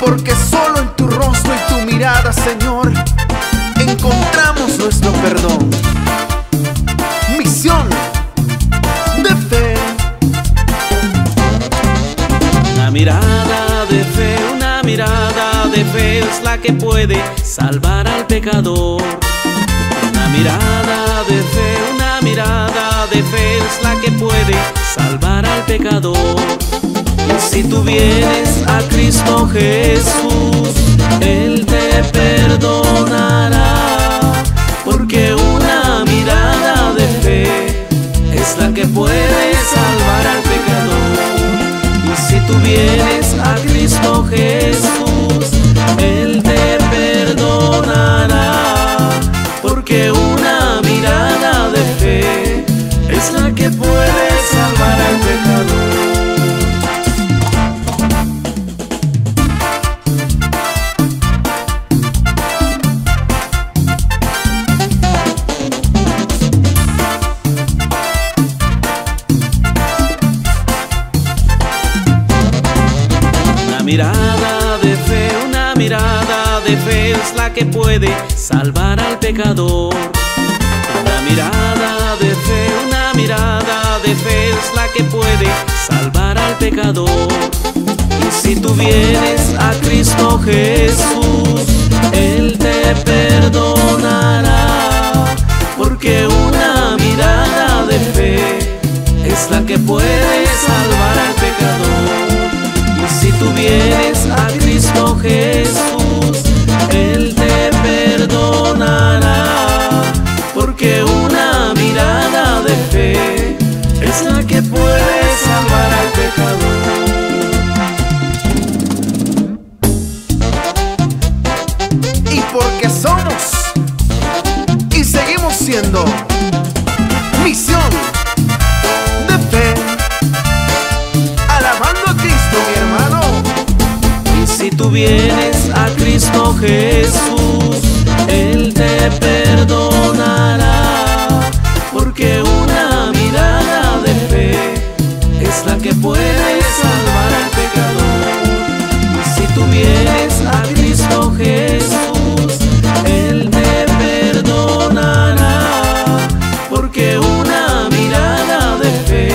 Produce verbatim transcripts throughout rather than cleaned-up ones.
porque solo en tu rostro y tu mirada, Señor, encontramos nuestro perdón. Misión de fe. Una mirada de fe, una mirada de fe es la que puede salvar al pecador. Una mirada de fe, una mirada de fe es la que puede salvar al pecador. Si tú vienes a Cristo Jesús, Él te perdonará, porque una mirada de fe es la que puede salvar al pecador. Y si tú vienes a Cristo Jesús, Él te perdonará, porque una mirada de fe es la que puede salvar al pecador. Mirada de fe, una mirada de fe es la que puede salvar al pecador. Una mirada de fe, una mirada de fe es la que puede salvar al pecador. Y si tú vienes a Cristo Jesús, Él te perdonará, porque una mirada de fe es la que puede salvar al pecador. Si tú vienes a Cristo Jesús, Él te perdonará, porque una mirada de fe es la que puede salvar al pecador. Y porque somos y seguimos siendo misión. Si tú vienes a Cristo Jesús, Él te perdonará, porque una mirada de fe es la que puede salvar al pecador. Y si tú vienes a Cristo Jesús, Él te perdonará, porque una mirada de fe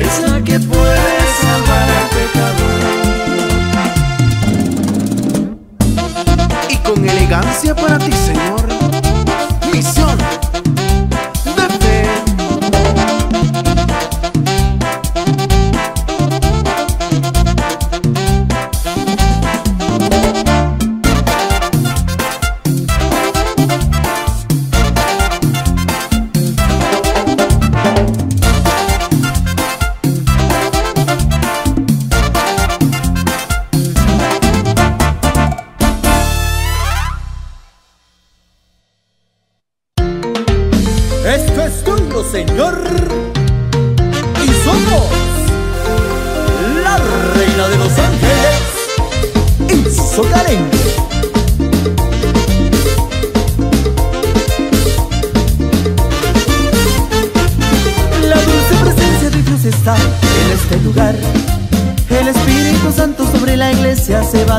es la que puede salvar al pecador. Con elegancia para ti, Señor, misión de fe.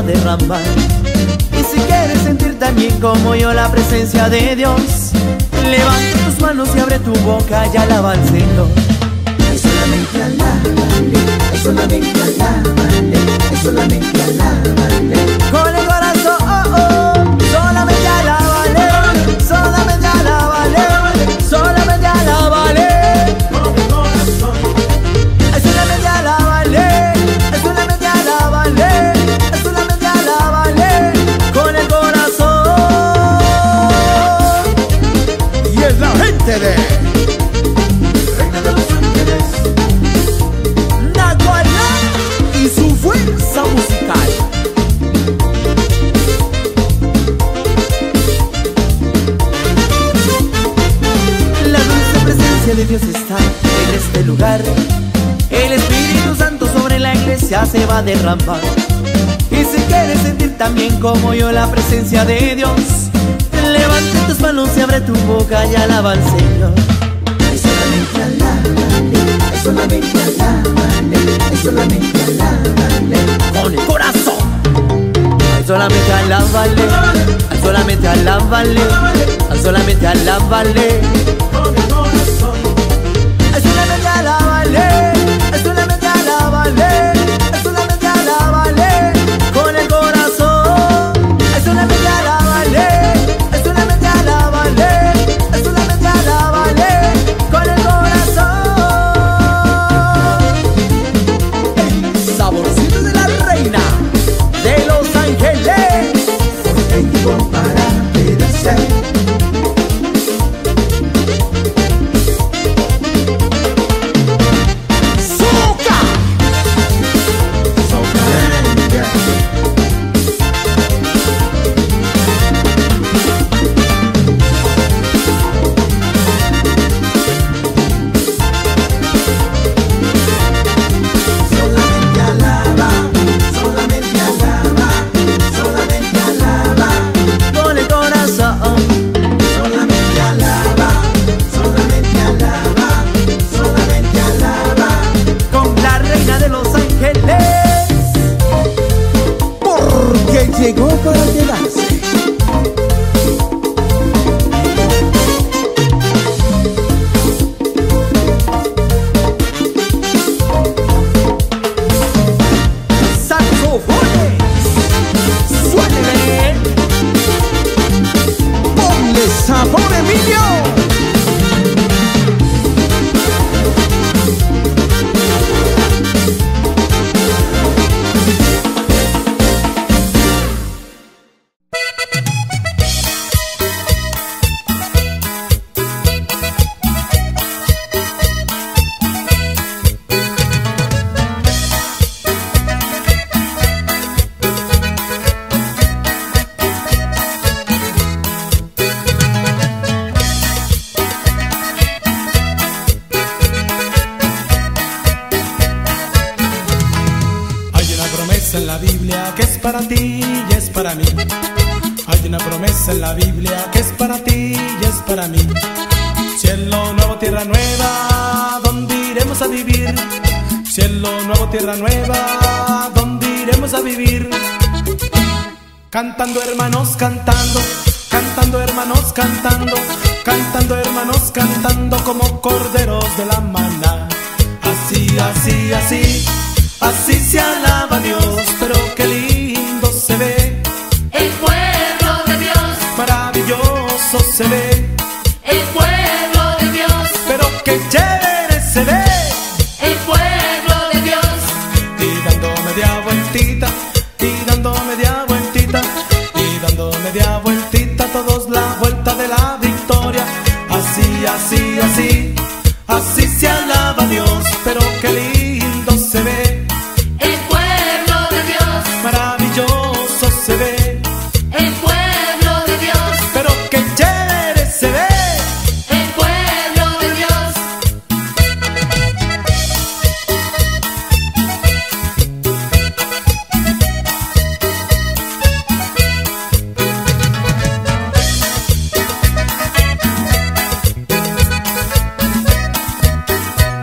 Derramar. Y si quieres sentir también como yo la presencia de Dios, levanta tus manos y abre tu boca y alaba al Señor. Ay, solamente alábale, ay, solamente alábale, ay, solamente alábale. Con el corazón, oh, oh, solamente alábale, solamente alábale, solamente alábale. Con el corazón, ay, solamente alábale, ay, solamente alábale. Reina de los Ángeles, Nagualá y su fuerza musical. La dulce presencia de Dios está en este lugar. El Espíritu Santo sobre la iglesia se va a derramar. Y si quieres sentir también como yo la presencia de Dios, levanta tus manos y abre tu boca y alaba al Señor. Ay, solamente alábale, ay, solamente alábale, ay, solamente alábale. Con el corazón. alábale, solamente alábale, solamente alábale. Solamente alábale, solamente alábale, solamente alábale con el corazón. Solamente alábale, solamente alábale, solamente alábale con el corazón. Saborcito de la reina de Los Ángeles. Tengo para pedacer. Llegó para quedarse. Saxofones, suélteme. Ponle sabor, Emilio. En la Biblia que es para ti y es para mí. Hay una promesa en la Biblia que es para ti y es para mí. Cielo nuevo, tierra nueva, donde iremos a vivir. Cielo nuevo, tierra nueva, donde iremos a vivir. Cantando hermanos, cantando, cantando hermanos, cantando, cantando hermanos, cantando como corderos de la maná. Así, así, así, así se alaba Dios, pero qué lindo se ve el pueblo de Dios, maravilloso se ve el pueblo de Dios, pero qué chévere se ve el pueblo de Dios. Y dando media vueltita, y dando media vueltita, y dando media vueltita, todos la vuelta de la victoria. Así, así, así, así se alaba Dios, pero qué lindo se ve.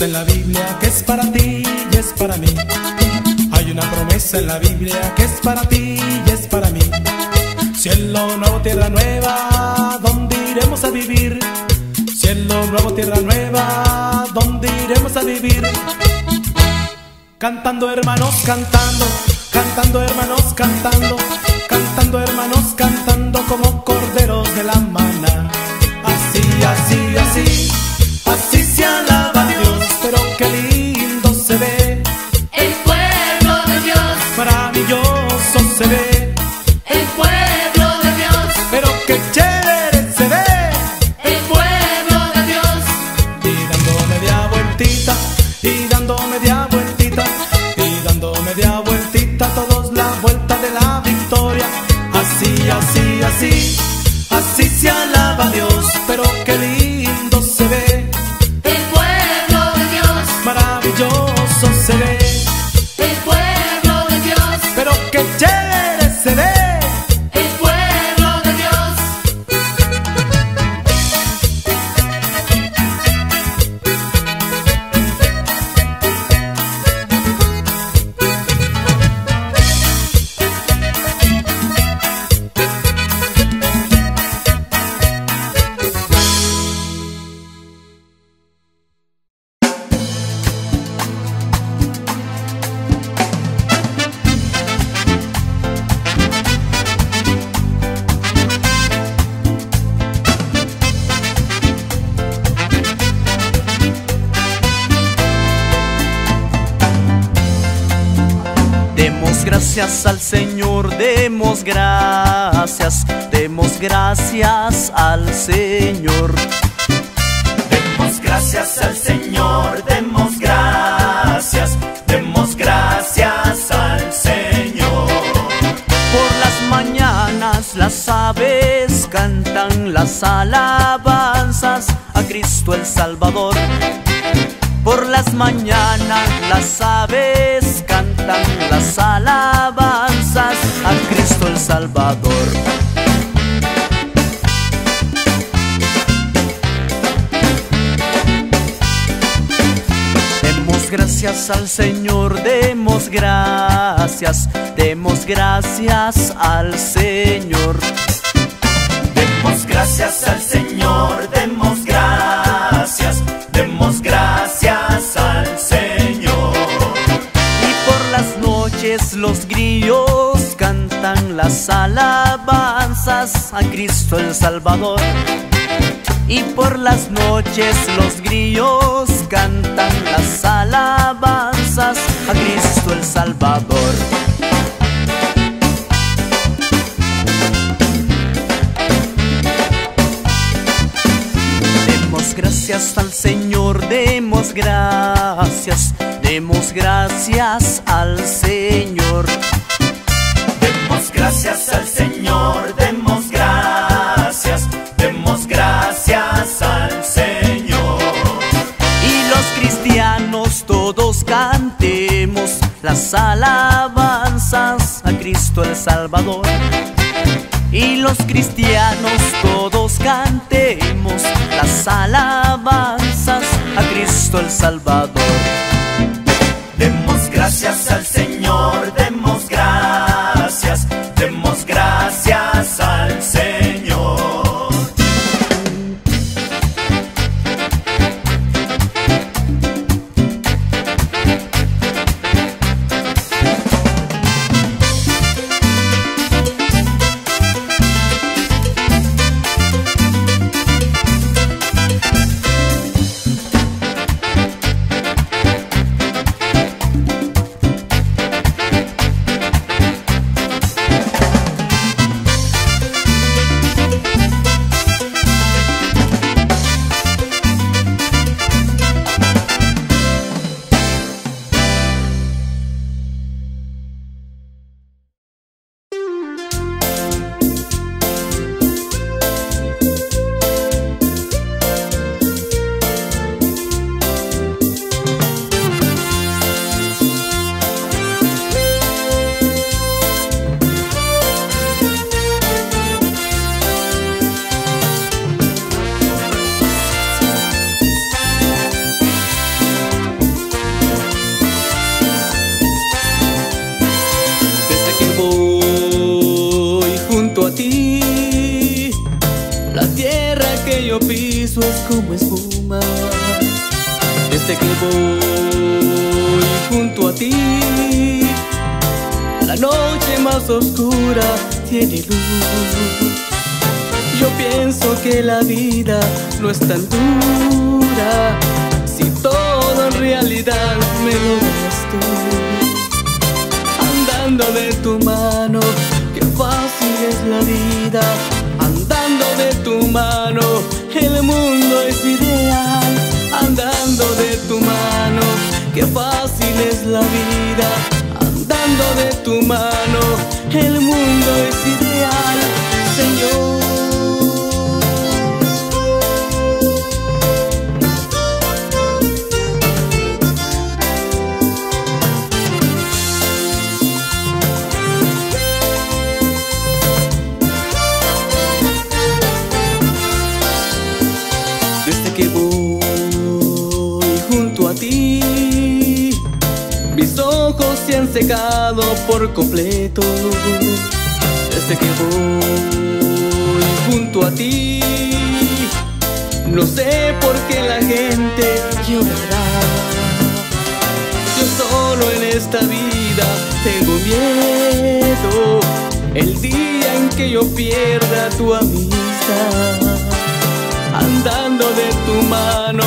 En la Biblia que es para ti y es para mí. Hay una promesa en la Biblia que es para ti y es para mí. Cielo nuevo, tierra nueva, donde iremos a vivir. Cielo nuevo, tierra nueva, donde iremos a vivir. Cantando hermanos, cantando, cantando hermanos, cantando, cantando hermanos, cantando como corderos de la maná. Así, así, así, así se alaba Dios, pero qué lindo se ve el pueblo de Dios, maravilloso se ve el pueblo de Dios, pero qué chévere se ve el pueblo de Dios. Y dando media vueltita, y dando media vueltita, y dando media vueltita, todos la vuelta de la victoria. Así, así, así, así se alaba Dios, pero qué lindo se ve. Se ve el pueblo de Dios, pero qué chévere se ve el pueblo de Dios. gracias al Señor, demos gracias, demos gracias al Señor. Demos gracias al Señor, demos gracias, demos gracias al Señor. Por las mañanas las aves cantan las alabanzas a Cristo el Salvador. Por las mañanas las aves cantan las alabanzas a Cristo el Salvador. Demos gracias al Señor, demos gracias, demos gracias al Señor. Demos gracias al Señor, demos gracias, demos gracias al Señor. Y por las noches los grillos cantan las alabanzas a Cristo el Salvador. Y por las noches los grillos cantan las alabanzas a Cristo el Salvador. Demos gracias al Señor, demos gracias, demos gracias al Señor. Demos gracias al Señor, demos gracias, demos gracias al Señor. Y los cristianos todos cantemos las alabanzas a Cristo el Salvador. Y los cristianos todos cantemos las alabanzas a Cristo el Salvador. Demos gracias al Señor, demos gracias, demos gracias al Señor. Por completo, desde que voy junto a ti, no sé por qué la gente llorará. Yo solo en esta vida tengo miedo, el día en que yo pierda tu amistad. Andando de tu mano,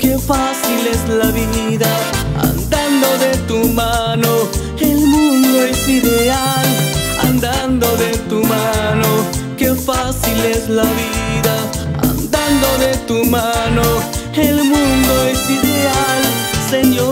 qué fácil es la vida. Andando de tu mano, el mundo todo es ideal, andando de tu mano, qué fácil es la vida, andando de tu mano, el mundo es ideal, Señor.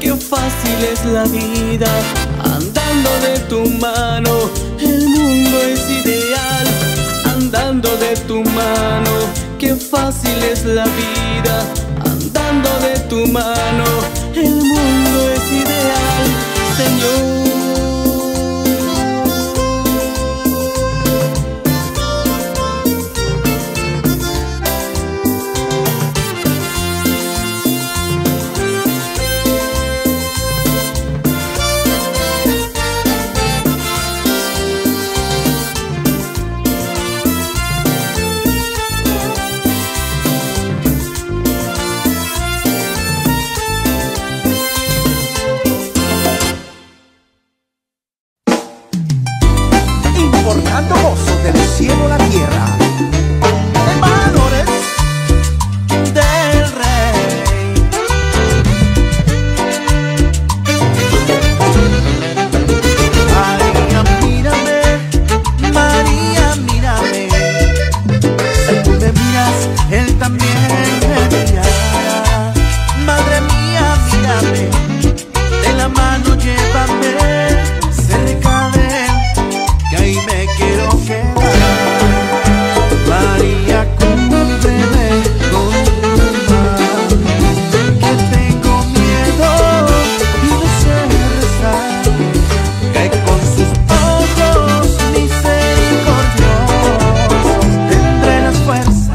Qué fácil es la vida, andando de tu mano, el mundo es ideal, andando de tu mano, qué fácil es la vida, andando de tu mano, el mundo es ideal, Señor. Tendré la fuerza,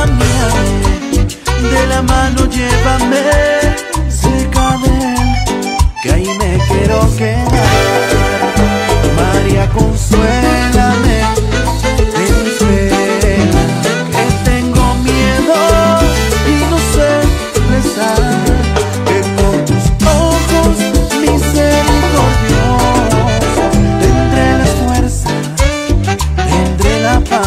cambiaré, de la mano llévame cerca de él, que ahí me quiero quedar. María, consuélame de mi pena, que tengo miedo y no sé expresar, que por tus ojos misericordiosos tendré la fuerza, tendré la paz.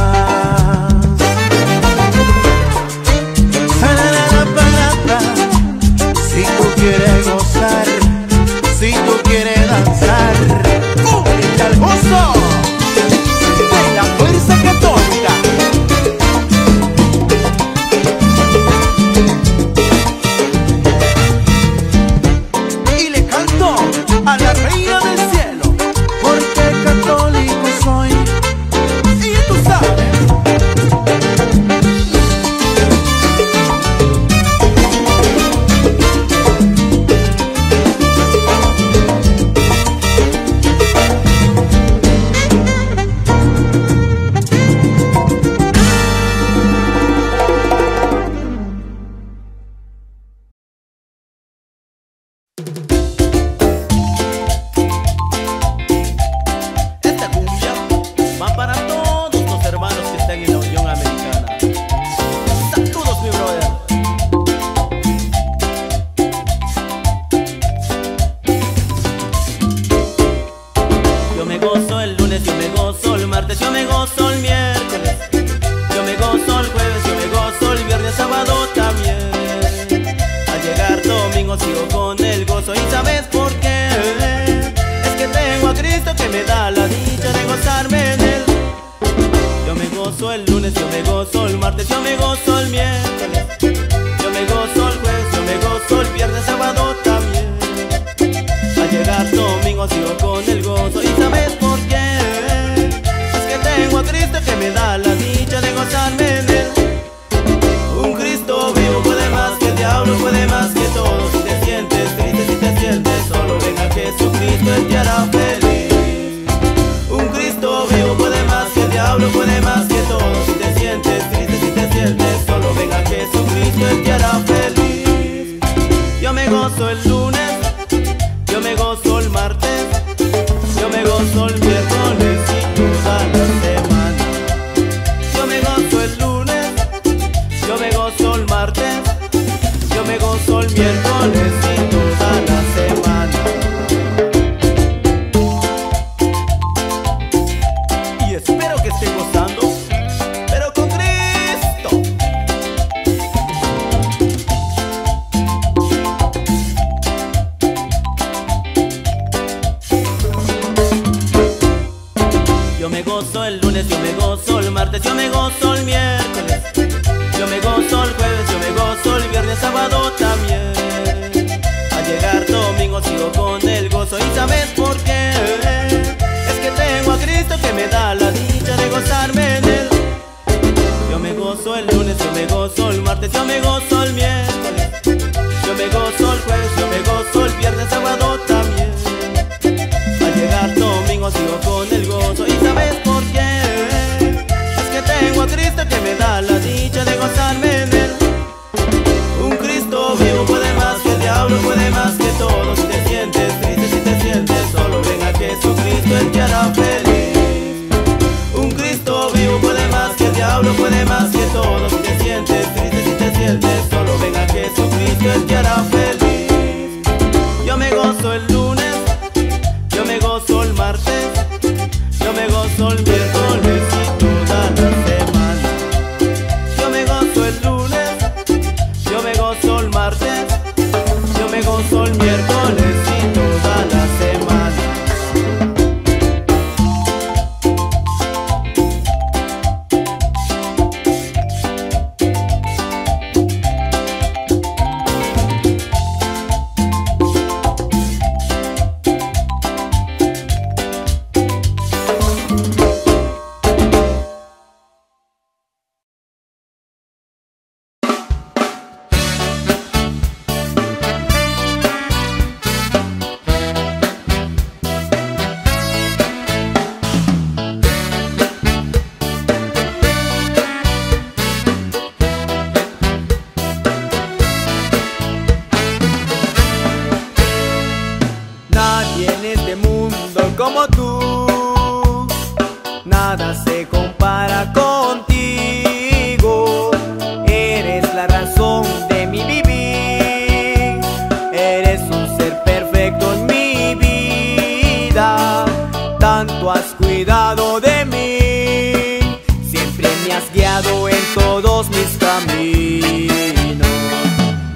camino.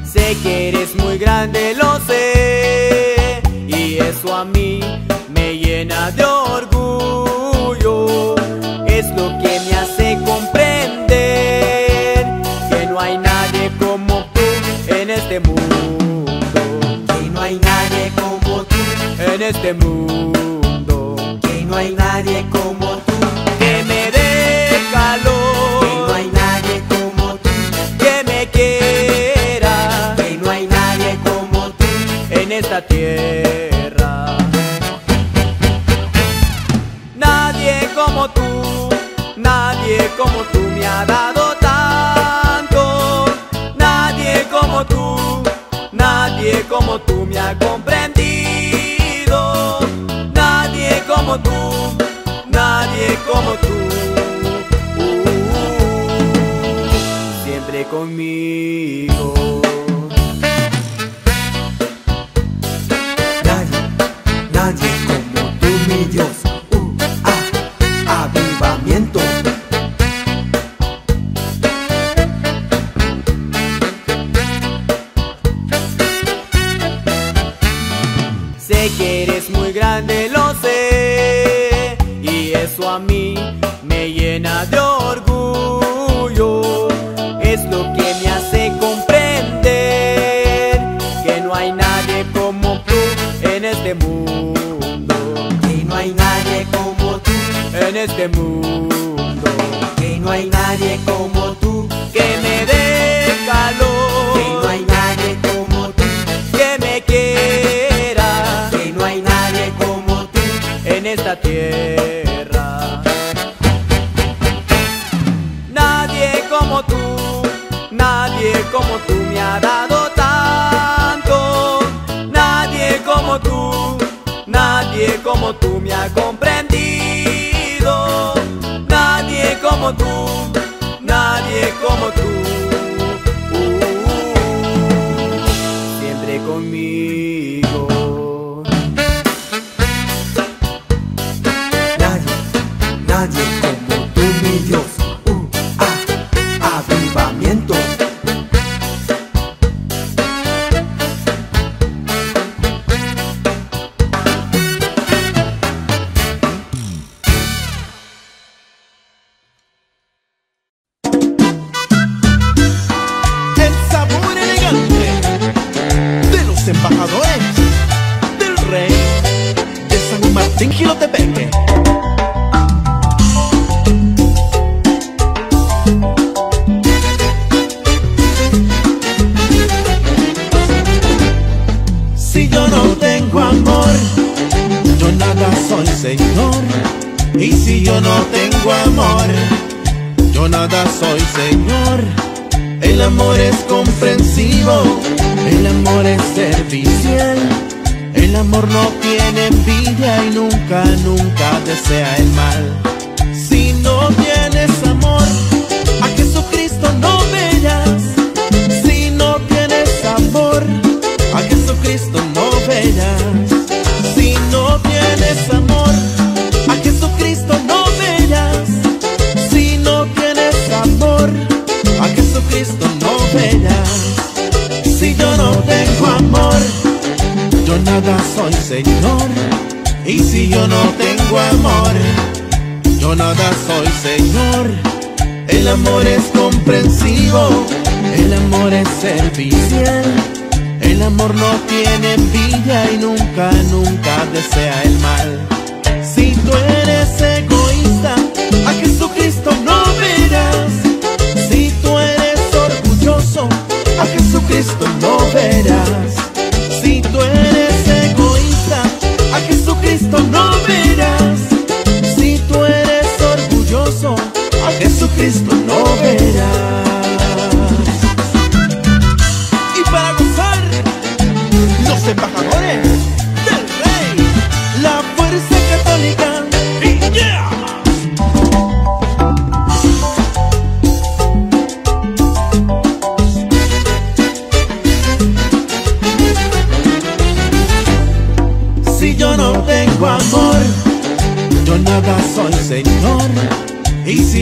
Sé que eres muy grande, lo sé, y eso a mí me llena de orgullo. Es lo que me hace comprender que no hay nadie como tú en este mundo, que no hay nadie como tú en este mundo, que no hay nadie como tú. Que me dé calor, que no hay nadie como tú, que me quiera, que no hay nadie como tú en esta tierra. Nadie como tú, nadie como tú me ha dado tanto. Nadie como tú, nadie como tú me ha comprendido. Nadie como tú, nadie como tú, uh, siempre conmigo. Nadie, nadie como tú, mi Dios, uh, ah, avivamiento. Sé que eres muy grande, lo sé, y eso a mí me llena de orgullo. Es lo que me hace comprender que no hay nadie como tú en este mundo, que no hay nadie como tú en este mundo, que no hay nadie como tú. Que me dé calor, que no hay nadie como tú, que me quiera, que no hay nadie como tú en esta tierra. Nadie como tú me ha dado tanto. Nadie como tú, nadie como tú me ha comprendido. Nadie como tú, nadie como tú, uh, siempre conmigo. Nadie, nadie como tú, mi Dios, uh, ah, avivamiento. Yo nada soy, Señor, y si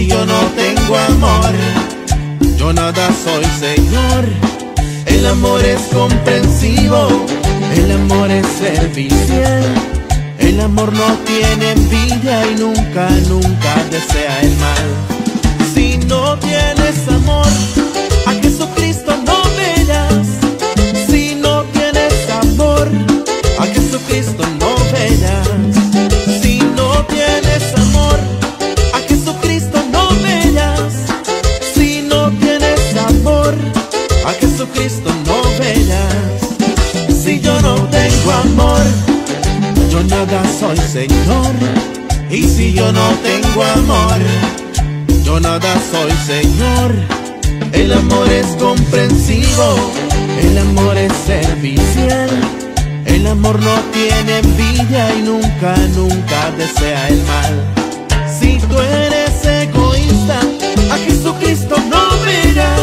yo no tengo amor, yo yo nada soy, Señor. El amor es comprensivo, el amor es servicial, el amor no tiene envidia y nunca, nunca desea el mal. Si no tienes amor, a Jesucristo no verás. Si no tienes amor, a Jesucristo no verás. Si no tienes amor, a Jesucristo no verás. Si no tienes amor, a Jesucristo no verás. Si yo no tengo amor, yo nada soy, Señor. Y si yo no tengo amor, yo nada soy, Señor. El amor es comprensivo, el amor es servicial, el amor no tiene envidia y nunca, nunca desea el mal. Si tú eres egoísta, a Jesucristo no verás.